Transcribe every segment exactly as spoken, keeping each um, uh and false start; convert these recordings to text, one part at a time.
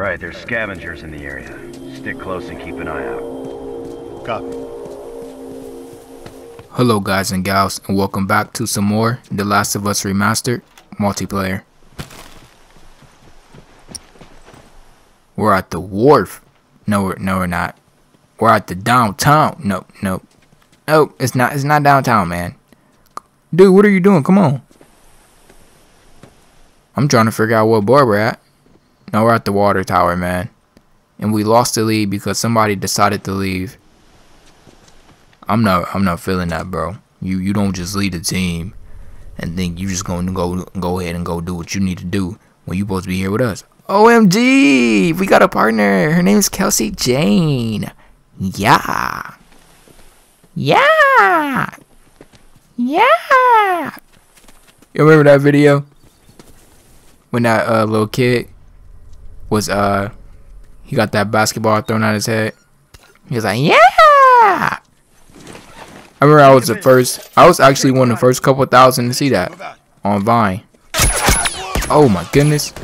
Right, there's scavengers in the area. Stick close and keep an eye out. Copy. Hello guys and gals, and welcome back to some more The Last of Us Remastered multiplayer. We're at the wharf. No, we're, no, we're not. We're at the downtown. Nope, nope. Nope, it's not, it's not downtown, man. Dude, what are you doing? Come on. I'm trying to figure out what bar we're at. No, we're at the water tower, man. And we lost the lead because somebody decided to leave. I'm not I'm not feeling that, bro. You you don't just lead a team and think you just gonna go go ahead and go do what you need to do when you supposed to be here with us. O M G! We got a partner. Her name is Kelsey Jane. Yeah. Yeah. Yeah. You remember that video? When that uh, little kid was uh he got that basketball thrown at his head. He was like, yeah. I remember I was the first I was actually one of the first couple thousand to see that on Vine. Oh my goodness.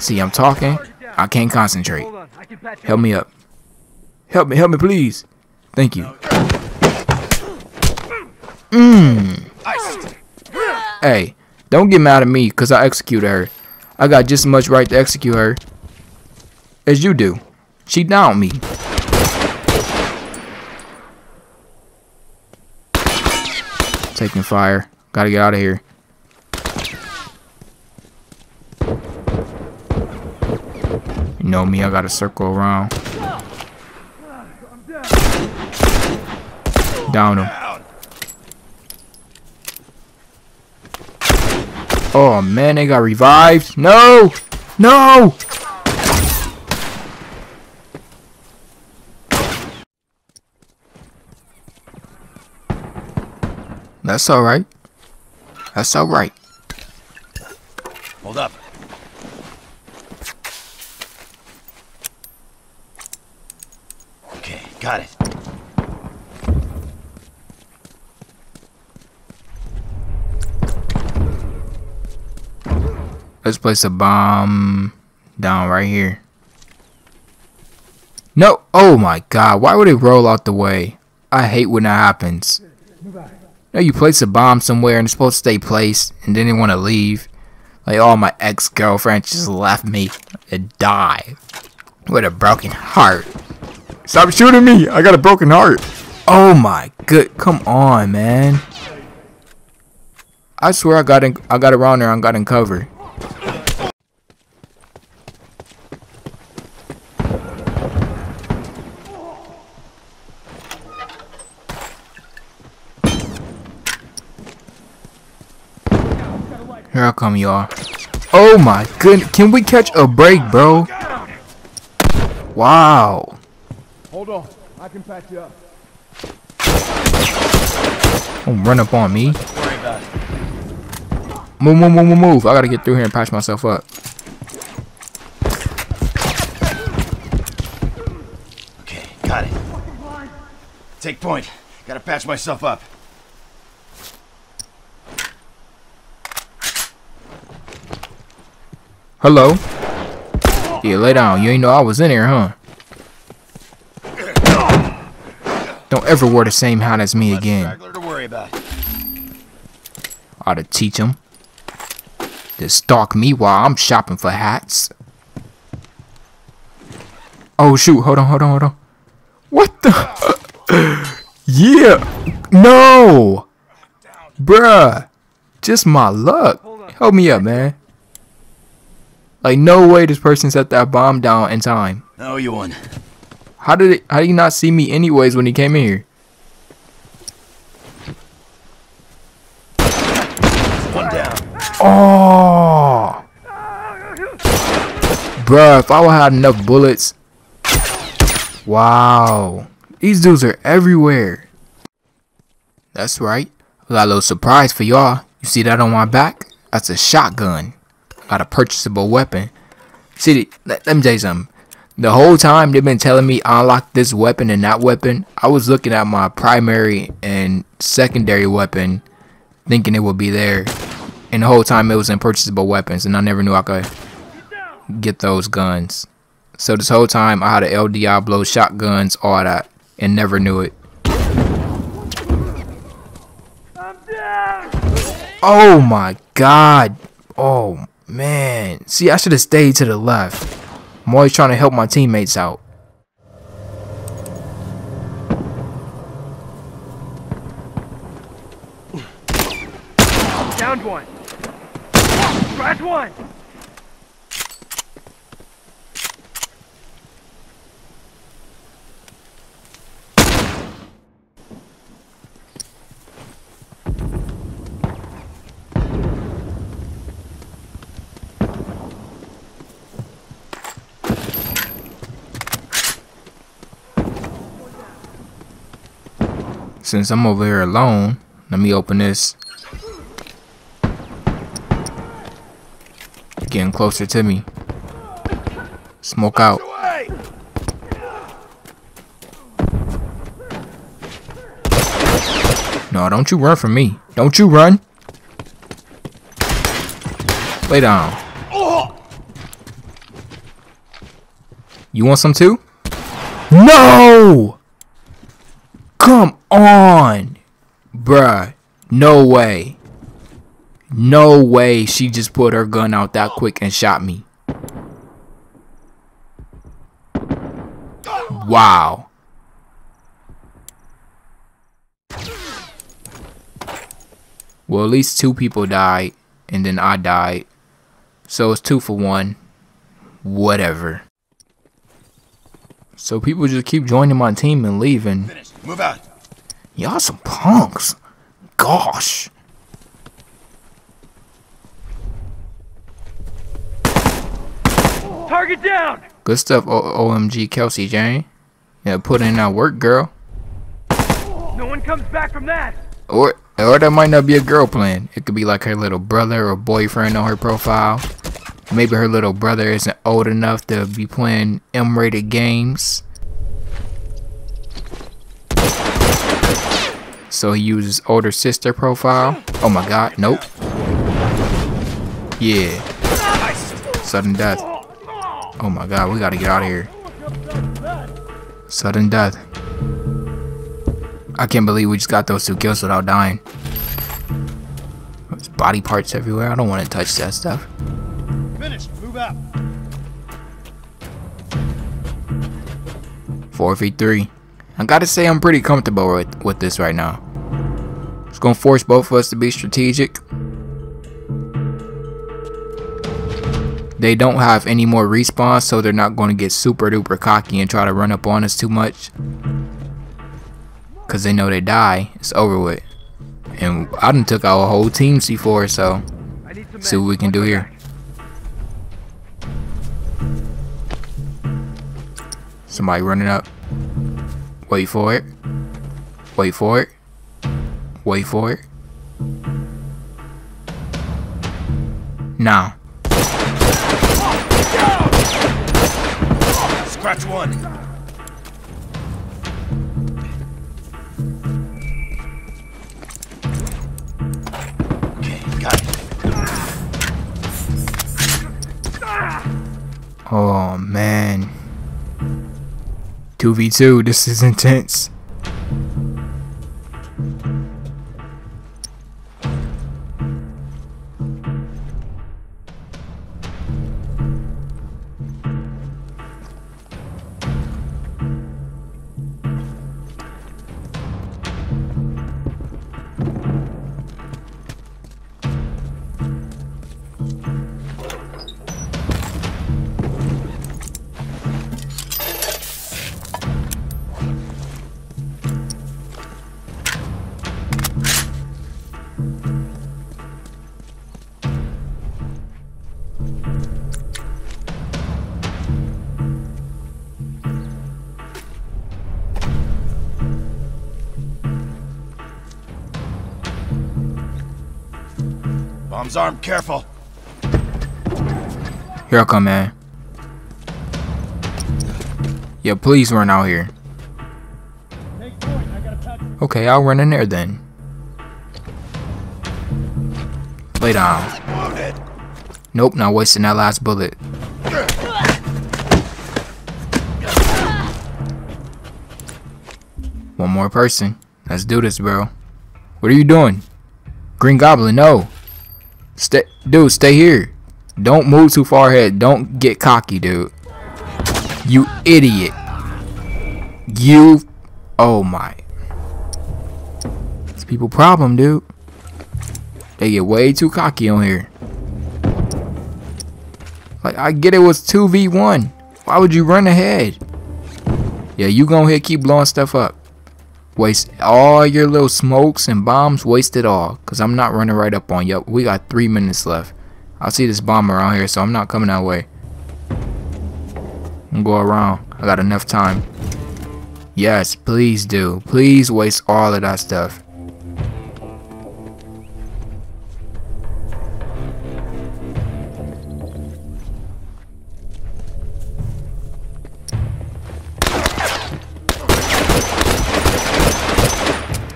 See, I'm talking. I can't concentrate. Help me up. Help me, help me please. Thank you. Mmm. Hey, don't get mad at me because I executed her. I got just as much right to execute her as you do. She downed me. Taking fire. Gotta get out of here. You know me, I gotta circle around. Down him. Oh man, they got revived. No! No! That's all right. That's all right. Hold up. Okay, got it. Let's place a bomb down right here. No. Oh my God. Why would it roll out the way? I hate when that happens. No, you place a bomb somewhere and it's supposed to stay placed and then they want to leave. Like, all oh, my ex-girlfriends just left me to die with a broken heart. Stop shooting me! I got a broken heart! Oh my good, come on, man. I swear I got in, I got around there and got in cover. Here I come, y'all. Oh my goodness. Can we catch a break, bro? Wow. Hold on. I can patch you up. Don't run up on me. Move, move, move, move, move. I gotta get through here and patch myself up. Okay, got it. Take point. Gotta patch myself up. Hello? Yeah, lay down. You ain't know I was in here, huh? Don't ever wear the same hat as me again. Ought to teach him. To stalk me while I'm shopping for hats. Oh, shoot. Hold on, hold on, hold on. What the? Yeah. No. Bruh. Just my luck. Help me up, man. Like, no way this person set that bomb down in time. No, you won. How did it, how did he not see me anyways when he came in here? One down. Oh, bruh, if I would have enough bullets. Wow. These dudes are everywhere. That's right. I got a little surprise for y'all. You see that on my back? That's a shotgun. Got a purchasable weapon. See, let, let me tell you something. The whole time they've been telling me unlock this weapon and that weapon, I was looking at my primary and secondary weapon, thinking it would be there. And the whole time it was in purchasable weapons, and I never knew I could get those guns. So this whole time I had an El Diablo, shotguns, all that, and never knew it. I'm down. Oh my god. Oh man. See, I should have stayed to the left. I'm always trying to help my teammates out. Downed one. Scratch one. Since I'm over here alone, let me open this. Getting closer to me. Smoke out. No, don't you run from me. Don't you run. Lay down. You want some too? No! Come on, bruh. No way. No way she just pulled her gun out that quick and shot me. Wow. Well, at least two people died, and then I died. So it's two for one. Whatever. So people just keep joining my team and leaving. Move out. Y'all some punks. Gosh. Target down. Good stuff, O M G Kelsey Jane. Yeah, put in that work, girl. No one comes back from that. Or or that might not be a girl plan. It could be like her little brother or boyfriend on her profile. Maybe her little brother isn't old enough to be playing M rated games, so he uses older sister profile. Oh my god, nope. Yeah. Sudden death. Oh my god, we gotta get out of here. Sudden death. I can't believe we just got those two kills without dying. There's body parts everywhere. I don't want to touch that stuff. Finish. Move out. four v three. I gotta say, I'm pretty comfortable with, with this right now. It's gonna force both of us to be strategic. They don't have any more respawn, so they're not gonna get super duper cocky and try to run up on us too much. Cause they know they die, it's over with. And I done took out a whole team C four, so see what we can do here. Somebody running up. Wait for it. Wait for it. Wait for it. Now. Scratch one. Okay, got it. Oh man. two v two, this is intense. Bomb's armed, careful. Here I come, man. Yeah, please run out here. Okay, I'll run in there then. Lay down. Nope, not wasting that last bullet. One more person. Let's do this, bro. What are you doing? Green Goblin, no. Stay, dude, stay here. Don't move too far ahead. Don't get cocky, dude. You idiot. You. Oh, my. It's people problem, dude. They get way too cocky on here. Like, I get it was two v one. Why would you run ahead? Yeah, you gonna here keep blowing stuff up. Waste all your little smokes and bombs. Waste it all. Because I'm not running right up on you. We got three minutes left. I see this bomb around here, so I'm not coming that way. I'm going to go around. I got enough time. Yes, please do. Please waste all of that stuff.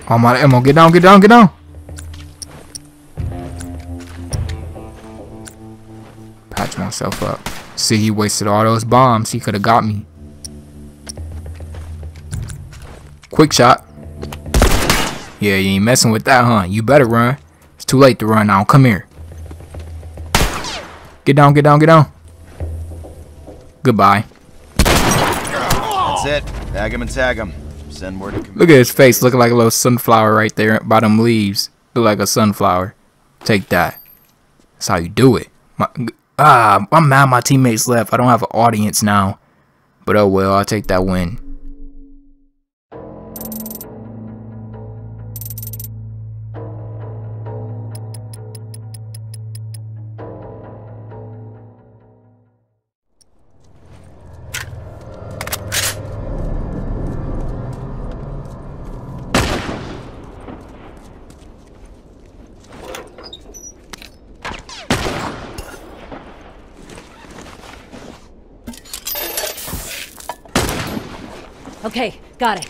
I'm out of ammo. Get down, get down, get down. Patch myself up. See, he wasted all those bombs. He could have got me. Quick shot. Yeah, you ain't messing with that, huh? You better run. It's too late to run now. Come here. Get down, get down, get down. Goodbye. That's it. Bag him and tag him. Send word to community. Look at his face looking like a little sunflower right there by them leaves. Look like a sunflower. Take that. That's how you do it. My, ah, I'm mad my teammates left. I don't have an audience now. But oh well, I'll take that win. Okay, got it.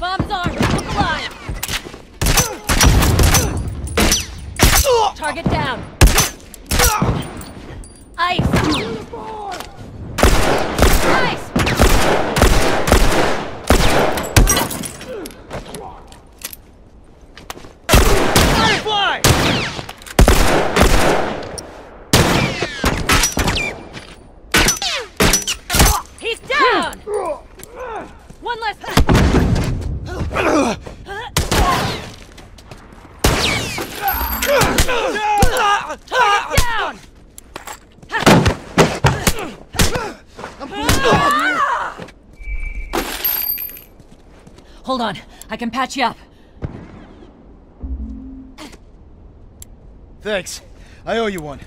Bomb's armed. I'm alive. Target down. Ice. Ice. Hold on, I can patch you up. Thanks. I owe you one.